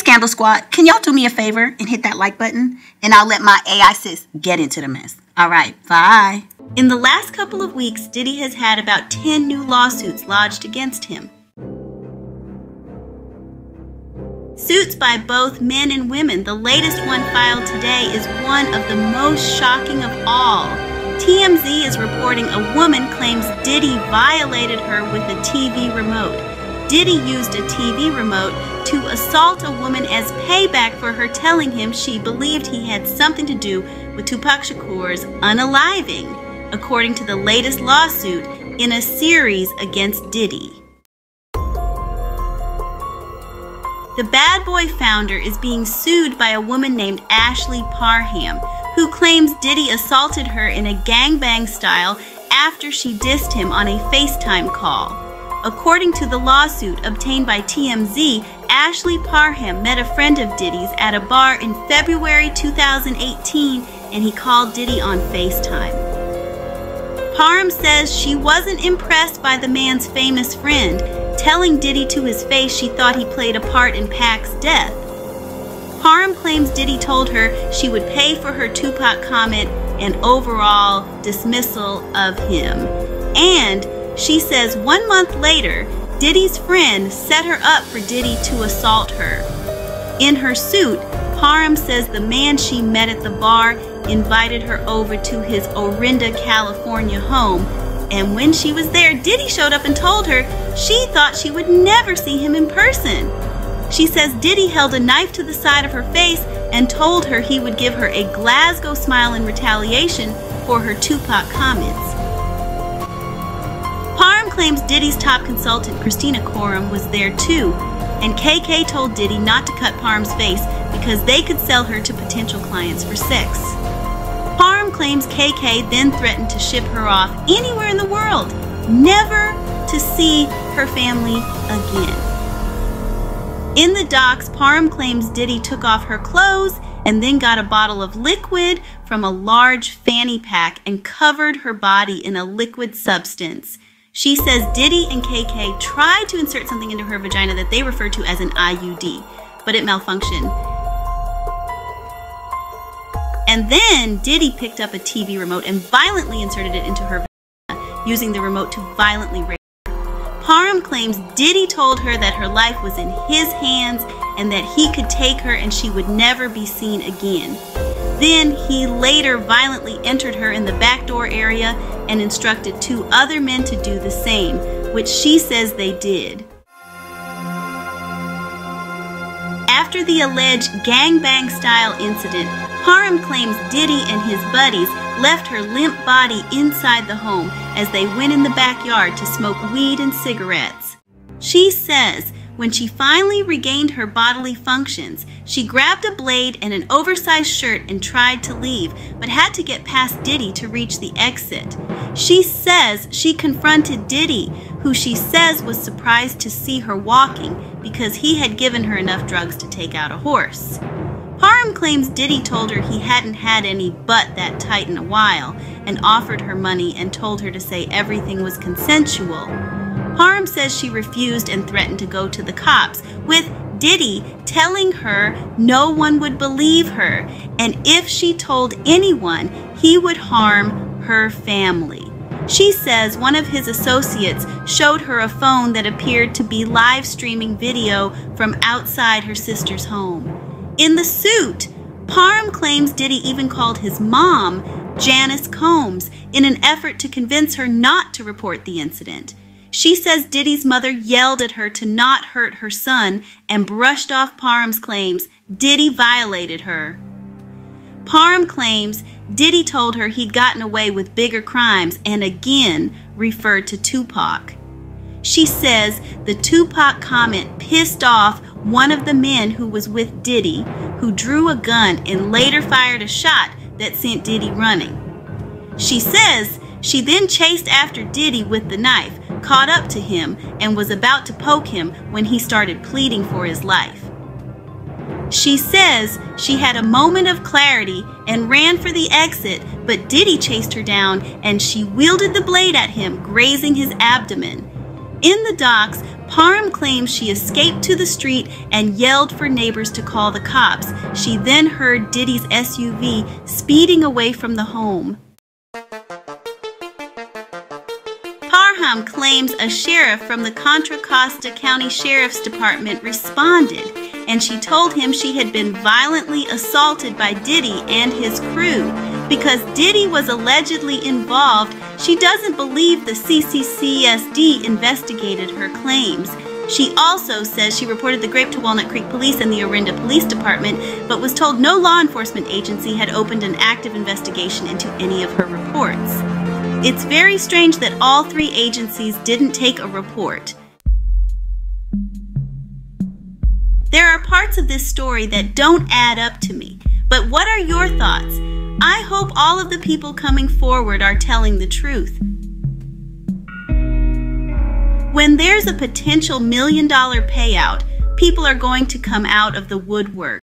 Scandal Squad, can y'all do me a favor and hit that like button? And I'll let my AI sis get into the mess. All right, bye. In the last couple of weeks, Diddy has had about 10 new lawsuits lodged against him. Suits by both men and women. The latest one filed today is one of the most shocking of all. TMZ is reporting a woman claims Diddy violated her with a TV remote. Diddy used a TV remote to assault a woman as payback for her telling him she believed he had something to do with Tupac Shakur's unaliving, according to the latest lawsuit in a series against Diddy. The Bad Boy founder is being sued by a woman named Ashley Parham, who claims Diddy assaulted her in a gangbang style after she dissed him on a FaceTime call. According to the lawsuit obtained by TMZ, Ashley Parham met a friend of Diddy's at a bar in February 2018, and he called Diddy on FaceTime. Parham says she wasn't impressed by the man's famous friend, telling Diddy to his face she thought he played a part in Pac's death. Parham claims Diddy told her she would pay for her Tupac comment and overall dismissal of him. And she says 1 month later, Diddy's friend set her up for Diddy to assault her. In her suit, Parham says the man she met at the bar invited her over to his Orinda, California home, and when she was there, Diddy showed up and told her she thought she would never see him in person. She says Diddy held a knife to the side of her face and told her he would give her a Glasgow smile in retaliation for her Tupac comments. Parham claims Diddy's top consultant, Christina Khorram, was there too, and KK told Diddy not to cut Parham's face because they could sell her to potential clients for sex. Parham claims KK then threatened to ship her off anywhere in the world, never to see her family again. In the docs, Parham claims Diddy took off her clothes and then got a bottle of liquid from a large fanny pack and covered her body in a liquid substance. She says Diddy and KK tried to insert something into her vagina that they refer to as an IUD, but it malfunctioned. And then Diddy picked up a TV remote and violently inserted it into her vagina, using the remote to violently rape her. Parham claims Diddy told her that her life was in his hands and that he could take her and she would never be seen again. Then he later violently entered her in the back door area and instructed 2 other men to do the same, which she says they did. After the alleged gangbang-style incident, Parham claims Diddy and his buddies left her limp body inside the home as they went in the backyard to smoke weed and cigarettes. She says when she finally regained her bodily functions, she grabbed a blade and an oversized shirt and tried to leave, but had to get past Diddy to reach the exit. She says she confronted Diddy, who she says was surprised to see her walking, because he had given her enough drugs to take out a horse. Parham claims Diddy told her he hadn't had any but that tight in a while and offered her money and told her to say everything was consensual. Parham says she refused and threatened to go to the cops, with Diddy telling her no one would believe her and if she told anyone, he would harm her family. She says one of his associates showed her a phone that appeared to be live streaming video from outside her sister's home. In the suit, Parham claims Diddy even called his mom, Janice Combs, in an effort to convince her not to report the incident. She says Diddy's mother yelled at her to not hurt her son and brushed off Parham's claims Diddy violated her. Parham claims Diddy told her he'd gotten away with bigger crimes and again referred to Tupac. She says the Tupac comment pissed off one of the men who was with Diddy, who drew a gun and later fired a shot that sent Diddy running. She says she then chased after Diddy with the knife, caught up to him, and was about to poke him when he started pleading for his life. She says she had a moment of clarity and ran for the exit, but Diddy chased her down and she wielded the blade at him, grazing his abdomen. In the docs, Parham claims she escaped to the street and yelled for neighbors to call the cops. She then heard Diddy's SUV speeding away from the home. Parham claims a sheriff from the Contra Costa County Sheriff's Department responded, and she told him she had been violently assaulted by Diddy and his crew. Because Diddy was allegedly involved, she doesn't believe the CCCSD investigated her claims. She also says she reported the rape to Walnut Creek Police and the Orinda Police Department, but was told no law enforcement agency had opened an active investigation into any of her reports. It's very strange that all three agencies didn't take a report. There are parts of this story that don't add up to me, but what are your thoughts? I hope all of the people coming forward are telling the truth. When there's a potential $1 million payout, people are going to come out of the woodwork.